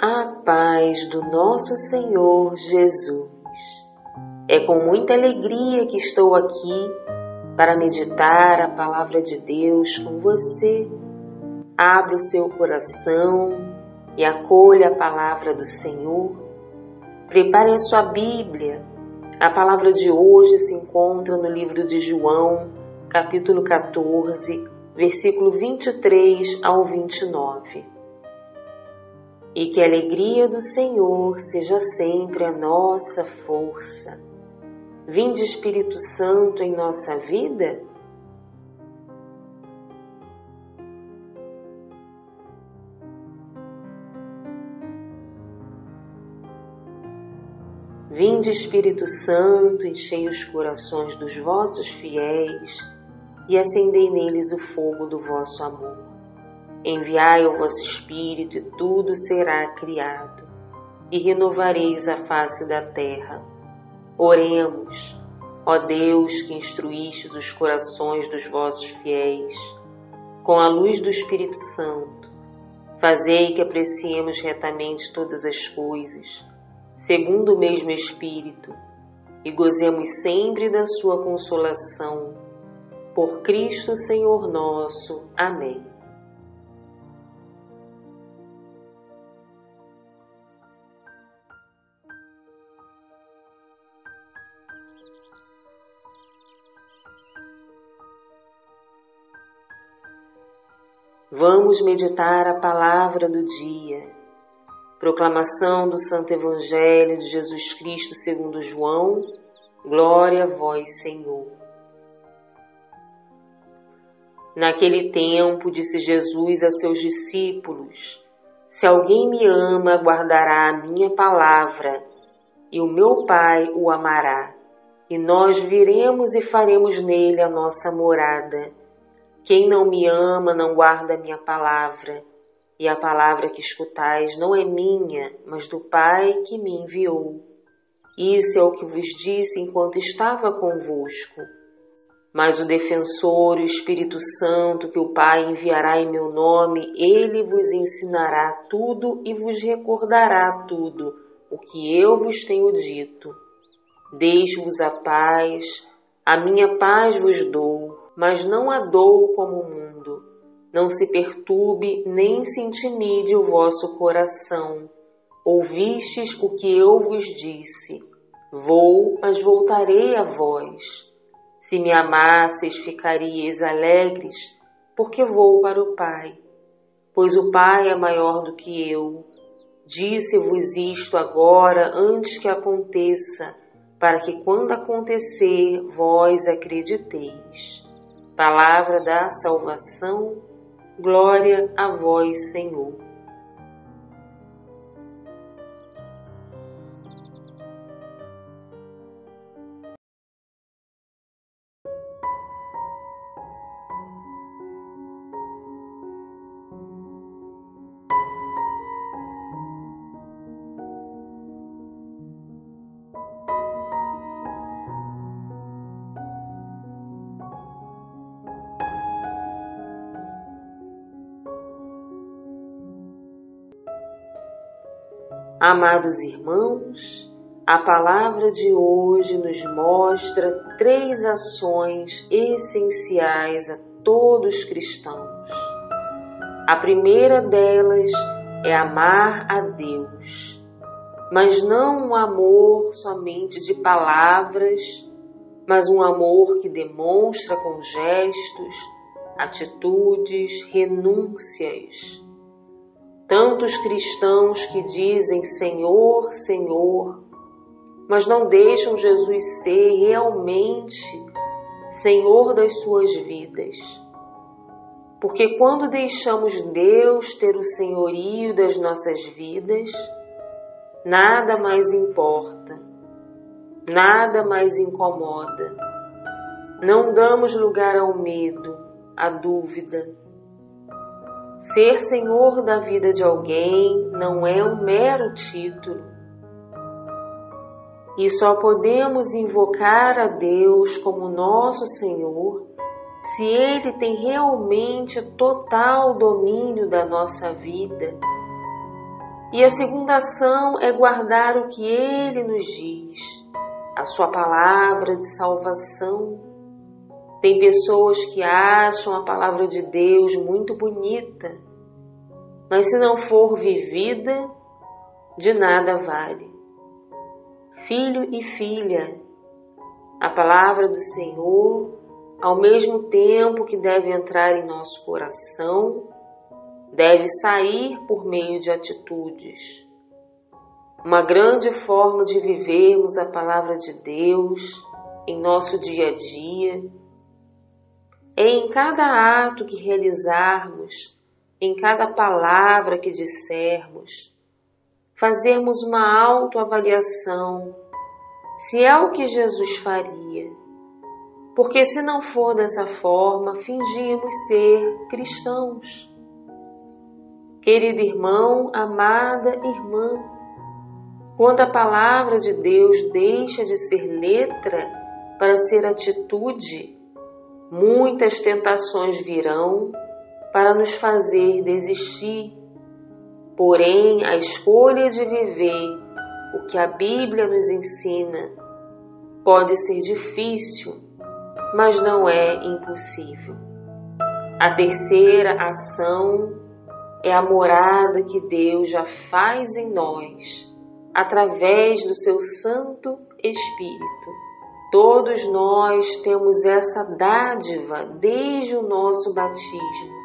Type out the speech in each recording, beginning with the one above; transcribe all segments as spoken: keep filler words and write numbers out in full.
a paz do nosso Senhor Jesus. É com muita alegria que estou aqui para meditar a palavra de Deus com você. Abra o seu coração e acolha a palavra do Senhor. Prepare a sua Bíblia. A palavra de hoje se encontra no livro de João, capítulo quatorze, versículo vinte e três ao vinte e nove. E que a alegria do Senhor seja sempre a nossa força. Vinde, Espírito Santo, em nossa vida. Vinde, Espírito Santo, enchei os corações dos vossos fiéis e acendei neles o fogo do vosso amor. Enviai o vosso Espírito e tudo será criado, e renovareis a face da terra. Oremos, ó Deus, que instruíste os corações dos vossos fiéis com a luz do Espírito Santo. Fazei que apreciemos retamente todas as coisas, segundo o mesmo Espírito, e gozemos sempre da sua consolação. Por Cristo Senhor nosso. Amém. Vamos meditar a palavra do dia. Proclamação do Santo Evangelho de Jesus Cristo segundo João. Glória a vós, Senhor. Naquele tempo, disse Jesus a seus discípulos: Se alguém me ama, guardará a minha palavra, e o meu Pai o amará, e nós viremos e faremos nele a nossa morada. Quem não me ama não guarda a minha palavra, e a palavra que escutais não é minha, mas do Pai que me enviou. Isso é o que vos disse enquanto estava convosco. Mas o defensor, o Espírito Santo, que o Pai enviará em meu nome, ele vos ensinará tudo e vos recordará tudo o que eu vos tenho dito. Deixo-vos a paz, a minha paz vos dou. Mas não a dou como o mundo. Não se perturbe nem se intimide o vosso coração. Ouvistes o que eu vos disse. Vou, mas voltarei a vós. Se me amasseis, ficaríeis alegres, porque vou para o Pai. Pois o Pai é maior do que eu. Disse-vos isto agora, antes que aconteça, para que quando acontecer, vós acrediteis. Palavra da salvação, glória a vós, Senhor. Amados irmãos, a palavra de hoje nos mostra três ações essenciais a todos os cristãos. A primeira delas é amar a Deus, mas não um amor somente de palavras, mas um amor que demonstra com gestos, atitudes, renúncias. Tantos cristãos que dizem Senhor, Senhor, mas não deixam Jesus ser realmente Senhor das suas vidas. Porque quando deixamos Deus ter o senhorio das nossas vidas, nada mais importa, nada mais incomoda. Não damos lugar ao medo, à dúvida. Ser Senhor da vida de alguém não é um mero título. E só podemos invocar a Deus como nosso Senhor se Ele tem realmente total domínio da nossa vida, E a segunda ação é guardar o que Ele nos diz, a sua palavra de salvação. Tem pessoas que acham a palavra de Deus muito bonita, mas se não for vivida, de nada vale. Filho e filha, a palavra do Senhor, ao mesmo tempo que deve entrar em nosso coração, deve sair por meio de atitudes. Uma grande forma de vivermos a palavra de Deus em nosso dia a dia é em cada ato que realizarmos, em cada palavra que dissermos, fazermos uma autoavaliação se é o que Jesus faria. Porque se não for dessa forma, fingimos ser cristãos. Querido irmão, amada irmã, quando a palavra de Deus deixa de ser letra para ser atitude, muitas tentações virão para nos fazer desistir. Porém, a escolha de viver o que a Bíblia nos ensina pode ser difícil, mas não é impossível. A terceira ação é a morada que Deus já faz em nós, através do seu Santo Espírito. Todos nós temos essa dádiva desde o nosso batismo.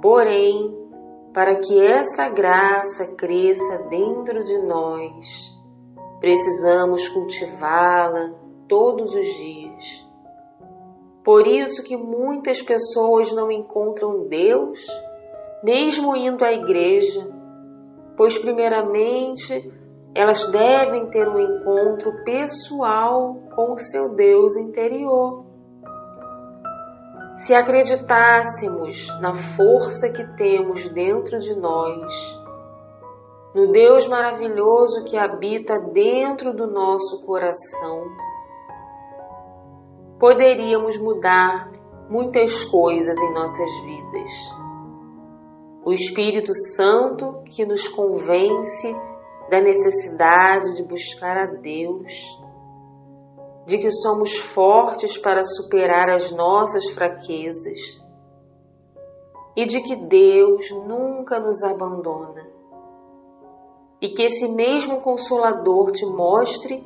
Porém, para que essa graça cresça dentro de nós, precisamos cultivá-la todos os dias. Por isso que muitas pessoas não encontram Deus mesmo indo à igreja, pois primeiramente elas devem ter um encontro pessoal com o seu Deus interior. Se acreditássemos na força que temos dentro de nós, no Deus maravilhoso que habita dentro do nosso coração, poderíamos mudar muitas coisas em nossas vidas. O Espírito Santo que nos convence da necessidade de buscar a Deus, de que somos fortes para superar as nossas fraquezas e de que Deus nunca nos abandona. E que esse mesmo Consolador te mostre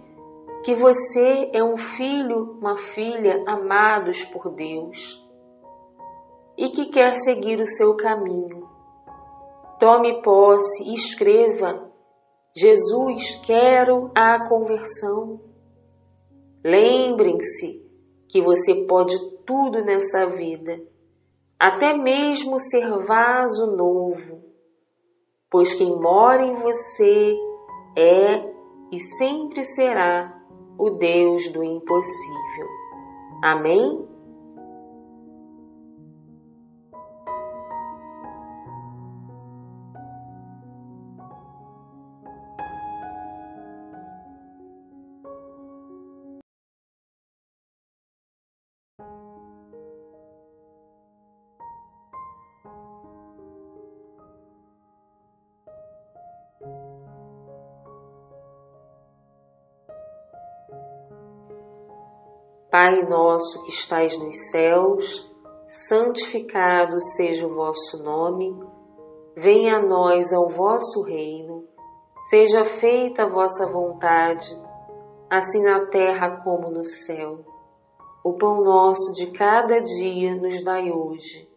que você é um filho, uma filha amados por Deus e que quer seguir o seu caminho. Tome posse e escreva: Jesus, quero a conversão. Lembrem-se que você pode tudo nessa vida, até mesmo ser vaso novo, pois quem mora em você é e sempre será o Deus do impossível. Amém? Pai nosso que estais nos céus, santificado seja o vosso nome, venha a nós ao vosso reino, seja feita a vossa vontade, assim na terra como no céu. O pão nosso de cada dia nos dai hoje.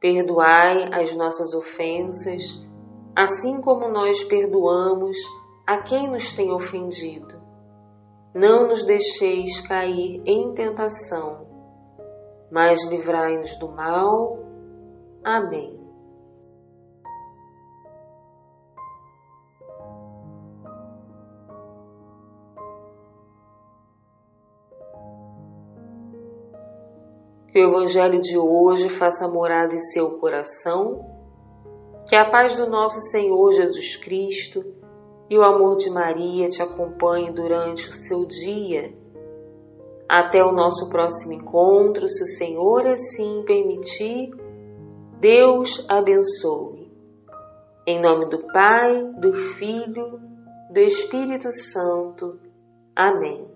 Perdoai as nossas ofensas, assim como nós perdoamos a quem nos tem ofendido. Não nos deixeis cair em tentação, mas livrai-nos do mal. Amém. Que o Evangelho de hoje faça morada em seu coração, que a paz do nosso Senhor Jesus Cristo e o amor de Maria te acompanhe durante o seu dia. Até o nosso próximo encontro, se o Senhor assim permitir. Deus abençoe. Em nome do Pai, do Filho, do Espírito Santo. Amém.